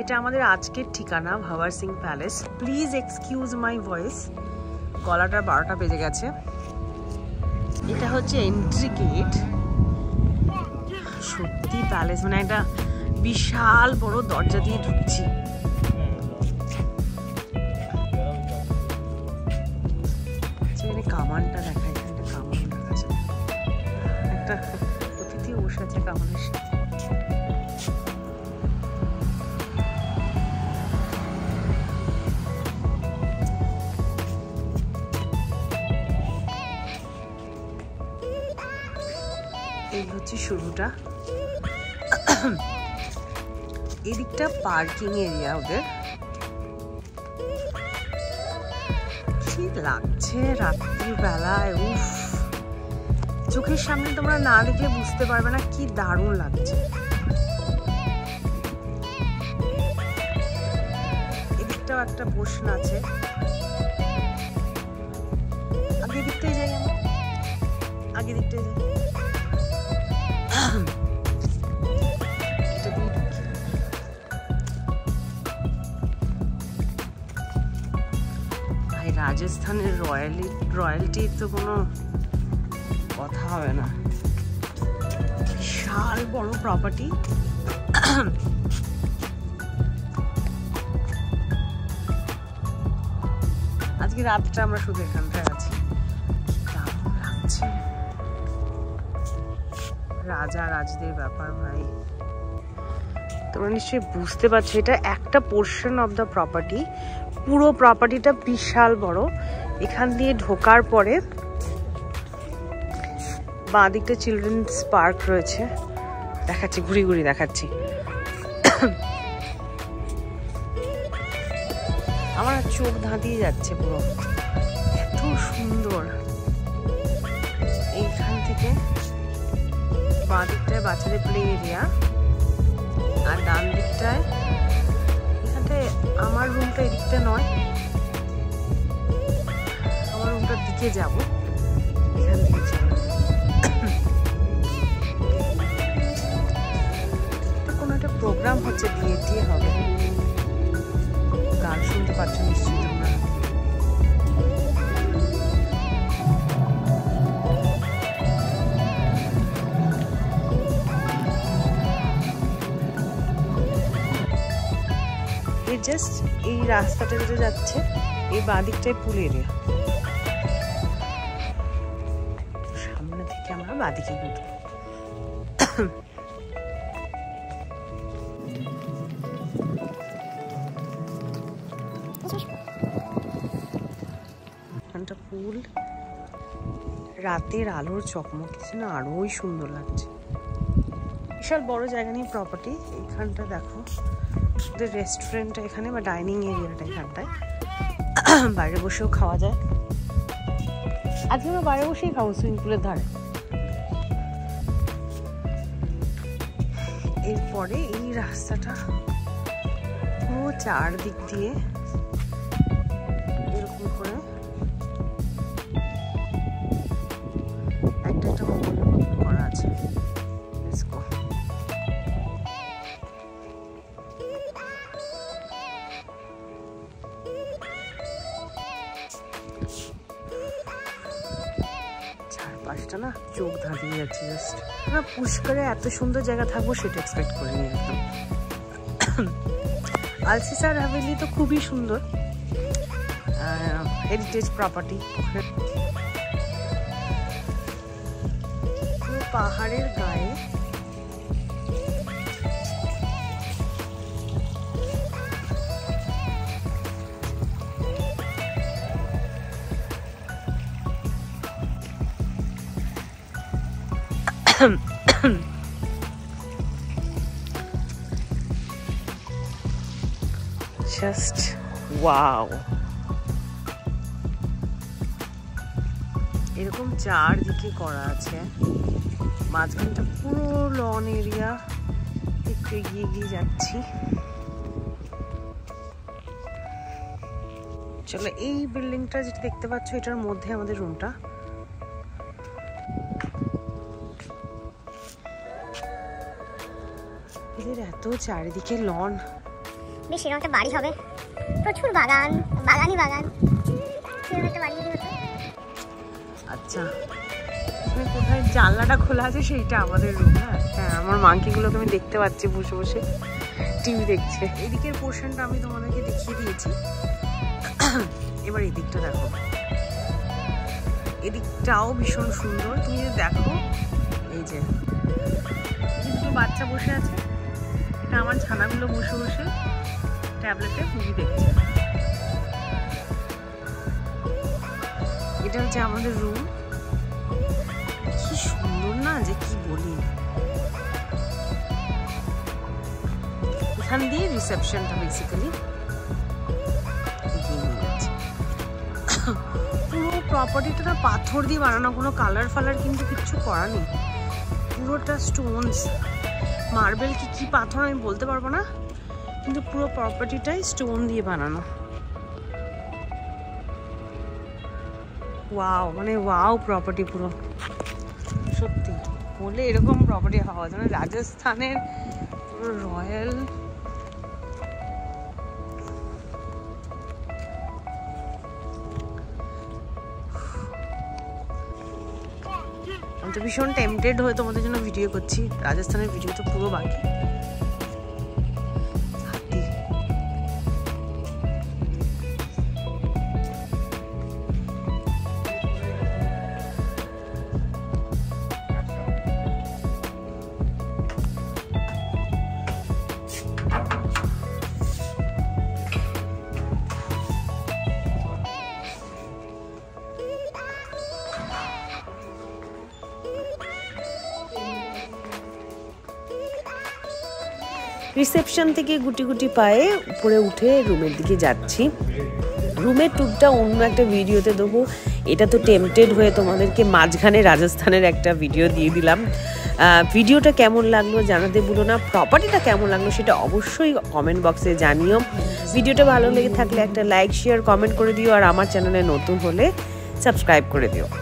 এটা আমাদের আজকের ঠিকানা Bhawar Singh palace. Please excuse my voice, গলাটা 12টা বেজে গেছে। এটা হচ্ছে এন্ট্রি গেট। সত্যি প্যালেস মানে একটা বিশাল বড় দরজা দিয়ে ঢুকছি। কামানটা দেখা যায়, একটা কামান দেখা যায়, একটা অতিথি বসে আছে কামানের সাথে। এই হচ্ছে শুরুটা। এদিকটা পার্কিং এরিয়া ওদের। কি লাগছে রাত্রিবেলায়, উফ চোখের সামনে তোমরা না দেখলে বুঝতে পারবে না, কি দারুণ লাগছে। এদিকটাও একটা পোর্শন আছে, আগে দিকটাই যাই আমরা, আগে দিকটাই যাই। রাজস্থানের রয়্যালটির তো কোনো কথা হবে না, বিশাল বড় প্রপার্টি। আজকে রাতটা আমরা শুধু এখানটায় আছি। দারুণ লাগছে, রাজা রাজদের ব্যাপার ভাই। তোমরা নিশ্চয়ই বুঝতে পারছো এটা একটা পোর্শন অফ দ্য প্রপার্টি, পুরো প্রপার্টিটা বিশাল বড়। এখান দিয়ে ঢোকার পরে বাঁ দিকটা চিলড্রেন্স পার্ক রয়েছে, দেখাচ্ছি ঘুরি ঘুরি দেখাচ্ছি। আমার চোখ ধাঁধিয়ে যাচ্ছে পুরো, এত সুন্দর। এইখান থেকে বাঁ দিকটায় বাচ্চাদের প্লে এরিয়া, আর ডান দিকটায় আমার রুমটা। এদিকটা নয়, আমার রুমটার দিকে যাব। এখান থেকে কোনো একটা প্রোগ্রাম হচ্ছে, বিয়ে টিয়ে হবে, গান শুনতে পাচ্ছ নিশ্চয়ই তোমরা। জাস্ট এই রাস্তাটা যেটা যাচ্ছে, এই বাদিকটাই পুল এরিয়া। সামনে থেকে আমরা বাদিকে ঘুরব। এখানটা পুল, রাতের আলোর চকমক দিচ্ছে না, আরোই সুন্দর লাগছে। বিশাল বড় জায়গা নিয়ে প্রপার্টি। এখানটা দেখো রেস্টুরেন্টটা এখানে, বা ডাইনিং এরিয়াটা এখানটায়, বাইরে বসেও খাওয়া যায়। আজকে আমরা বাইরে বসেই খাবো, সুইমিং পুলের ধারে। এরপরে এই রাস্তাটা পুরো চারদিক দিয়ে এরকম করে একটা একটা করা আছে। চারপাশটা না চোখ ধাঁধিয়ে যাচ্ছে। জাস্ট আমরা পুষ্করে এত সুন্দর জায়গা থাকবো সেটা এক্সপেক্ট করিনি একদম। আলসিসার হাভেলি তো খুবই সুন্দর হেরিটেজ প্রপার্টি, পাহাড়ের গায়ে। Just wow! এরকম চারদিকে করা আছে, মাঝখানটা পুরো লন এরিয়া। একটু এগিয়ে এগিয়ে যাচ্ছি, চলো। এই বিল্ডিংটা যেটা দেখতে পাচ্ছ এটার মধ্যে আমাদের রুমটা। এদের এত চারিদিকে লন, বেশ এরকম একটা বাড়ি হবে, প্রচুর বাগান, বাগানই বাগান, সেরকম একটা বাড়ি হবে। আচ্ছা কোথায় জানলাটা খোলা আছে সেইটা আমাদের রুম। হ্যাঁ, আমার মাংকিগুলোকে আমি দেখতে পাচ্ছি বসে বসে টিভি দেখছে। এদিকের পোর্শনটা আমি তোমাদেরকে দেখিয়ে দিয়েছি, এবার এদিকটা দেখো। এদিকটাও ভীষণ সুন্দর, তুমি যদি দেখো এই যে দুটো বাচ্চা বসে আছে, এটা আমার ছানাগুলো বসে বসে ট্যাবলেটে মুভি দেখছে। এটা হচ্ছে আমাদের রুম, কি সুন্দর না যে কি বলি। এখান দিয়ে রিসেপশনটা বেসিক্যালি পুরো প্রপার্টিটা না পাথর দিয়ে বানানো, কোনো কালার ফালার কিন্তু কিচ্ছু করা নেই, পুরোটা স্টোনস, মার্বেল কি কি পাথর আমি বলতে পারবো না, কিন্তু পুরো প্রপার্টিটাই স্টোন দিয়ে বানানো। ওয়াও, মানে ওয়াও প্রপার্টি পুরো, সত্যি বলে এরকম প্রপার্টি হওয়া যায় না। রাজস্থানের পুরো রয়্যাল ভীষণ টেম্পটেড হয়ে তোমাদের জন্য ভিডিও করছি। রাজস্থানের ভিডিও তো পুরো বাকি। রিসেপশন থেকে গুটি গুটি পায়ে উপরে উঠে রুমের দিকে যাচ্ছি। রুমের টুকটা অন্য একটা ভিডিওতে দেবো, এটা তো টেম্পটেড হয়ে তোমাদেরকে মাঝখানে রাজস্থানের একটা ভিডিও দিয়ে দিলাম। ভিডিওটা কেমন লাগলো জানাতে ভুলো না, প্রপার্টিটা কেমন লাগলো সেটা অবশ্যই কমেন্ট বক্সে জানিও। ভিডিওটা ভালো লেগে থাকলে একটা লাইক, শেয়ার, কমেন্ট করে দিও, আর আমার চ্যানেলে নতুন হলে সাবস্ক্রাইব করে দিও।